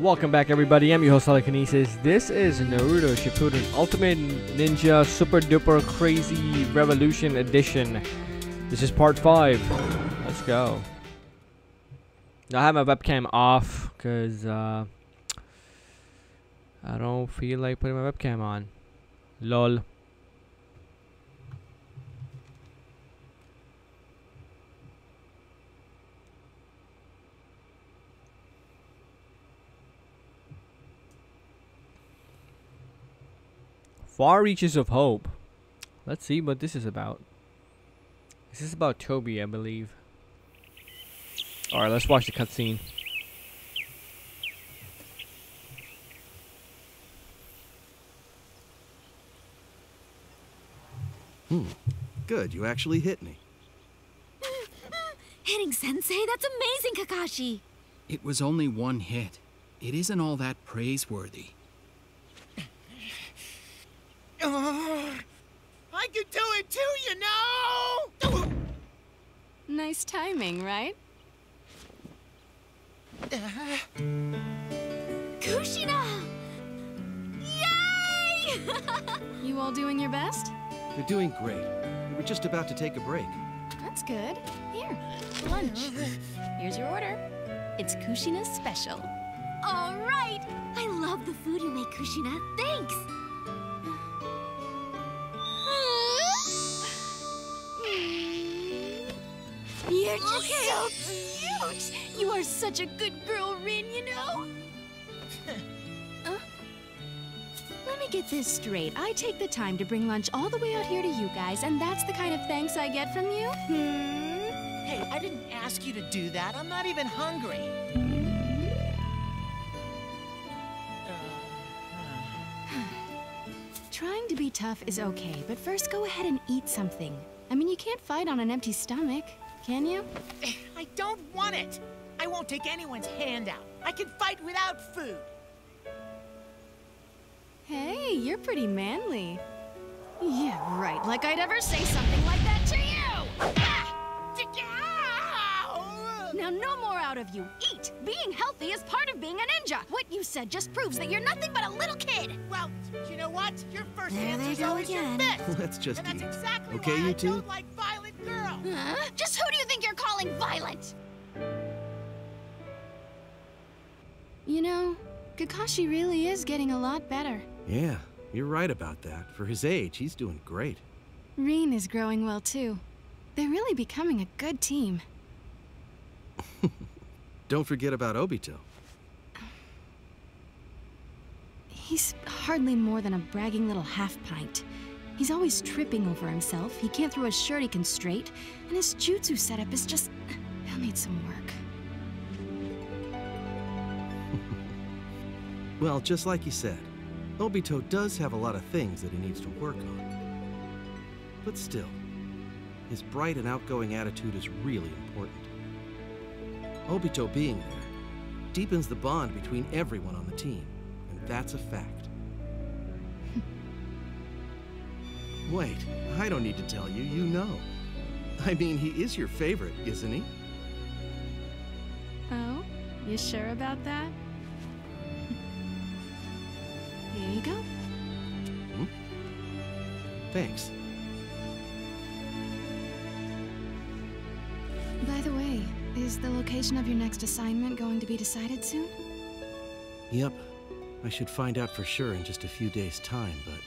Welcome back, everybody. I'm your host, Telekinesis. This is Naruto Shippuden Ultimate Ninja Super Duper Crazy Revolution Edition. This is part 5. Let's go. I have my webcam off because I don't feel like putting my webcam on. Lol. Far reaches of hope. Let's see what this is about. This is about Toby, I believe. Alright, let's watch the cutscene. Good, you actually hit me. Hitting Sensei? That's amazing, Kakashi! It was only one hit. It isn't all that praiseworthy. I could do it too, you know! Nice timing, right? Kushina! Yay! You all doing your best? You're doing great. We were just about to take a break. That's good. Here, lunch. Here's your order. It's Kushina's special. All right! I love the food you make, Kushina. Thanks! You're just so cute! You are such a good girl, Rin, you know? Let me get this straight. I take the time to bring lunch all the way out here to you guys, and that's the kind of thanks I get from you? Hey, I didn't ask you to do that. I'm not even hungry. Trying to be tough is okay, but first go ahead and eat something. I mean, you can't fight on an empty stomach. Can you? I don't want it! I won't take anyone's handout. I can fight without food. Hey, you're pretty manly. Yeah, right. Like I'd ever say something like that to you! Now, no more out of you. Eat! Being healthy is part of being a ninja. What you said just proves that you're nothing but a little kid. Well, you know what? Your first answer's always your best. Let's just eat. And that's exactly why I don't like violent girls. Huh? Just who do you think you're calling violent? You know, Kakashi really is getting a lot better. Yeah, you're right about that. For his age, he's doing great. Rin is growing well, too. They're really becoming a good team. Don't forget about Obito. He's hardly more than a bragging little half-pint. He's always tripping over himself, he can't throw his shuriken straight, and his jutsu setup is just... he'll need some work. Well, just like you said, Obito does have a lot of things that he needs to work on. But still, his bright and outgoing attitude is really important. Obito being there deepens the bond between everyone on the team, and that's a fact. Wait, I don't need to tell you, you know. I mean, he is your favorite, isn't he? Oh, you sure about that? Here you go. Thanks. By the way, is the location of your next assignment going to be decided soon? Yep. I should find out for sure in just a few days' time, but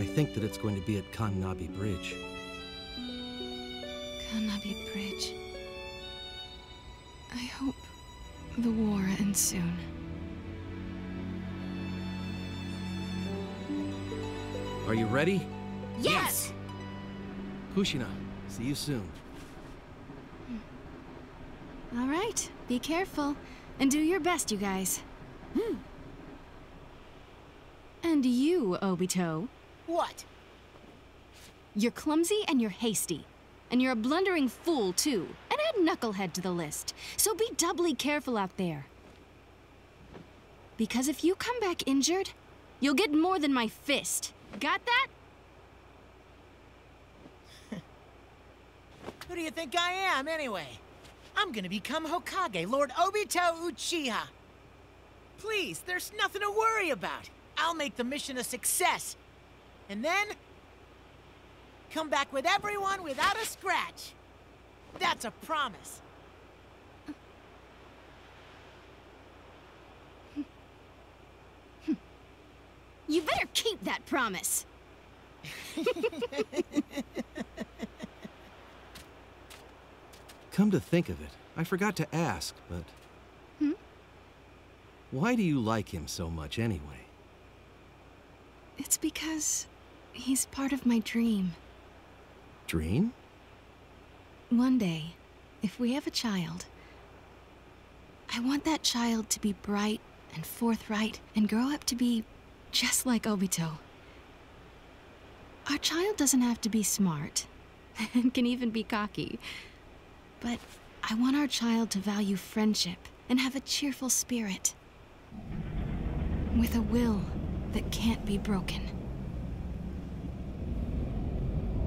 I think that it's going to be at Kanabi Bridge. Kanabi Bridge. I hope the war ends soon. Are you ready? Yes! Kushina, see you soon. All right, be careful, and do your best, you guys. And you, Obito. What? You're clumsy and you're hasty. And you're a blundering fool, too. And add Knucklehead to the list. So be doubly careful out there. Because if you come back injured, you'll get more than my fist. Got that? Who do you think I am, anyway? I'm gonna become Hokage, Lord Obito Uchiha. Please, there's nothing to worry about. I'll make the mission a success. And then, come back with everyone without a scratch. That's a promise. You better keep that promise. Come to think of it, I forgot to ask, but... Hmm? Why do you like him so much anyway? It's because he's part of my dream. Dream? One day, if we have a child, I want that child to be bright and forthright and grow up to be just like Obito. Our child doesn't have to be smart and can even be cocky. But I want our child to value friendship and have a cheerful spirit with a will that can't be broken.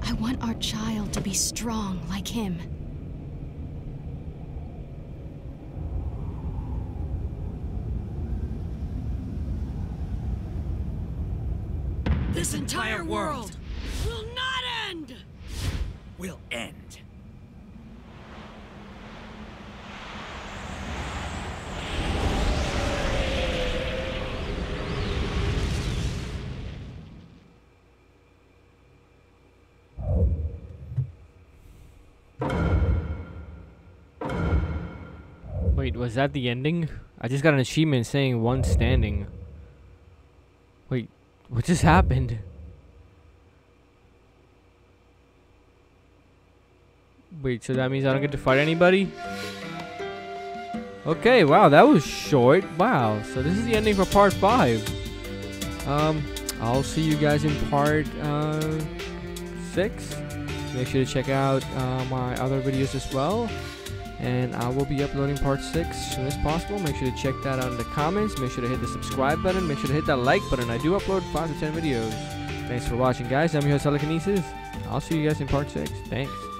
I want our child to be strong like him. This entire world will not end! Will end. Wait, was that the ending? I just got an achievement saying one standing. Wait. What just happened? Wait, so that means I don't get to fight anybody? Okay, wow, that was short. Wow, so this is the ending for part 5. I'll see you guys in part 6. Make sure to check out my other videos as well. And I will be uploading part 6 as soon as possible. Make sure to check that out in the comments. Make sure to hit the subscribe button. Make sure to hit that like button. I do upload 5 to 10 videos. Thanks for watching, guys. I'm your host, Telekinesis. I'll see you guys in part 6. Thanks.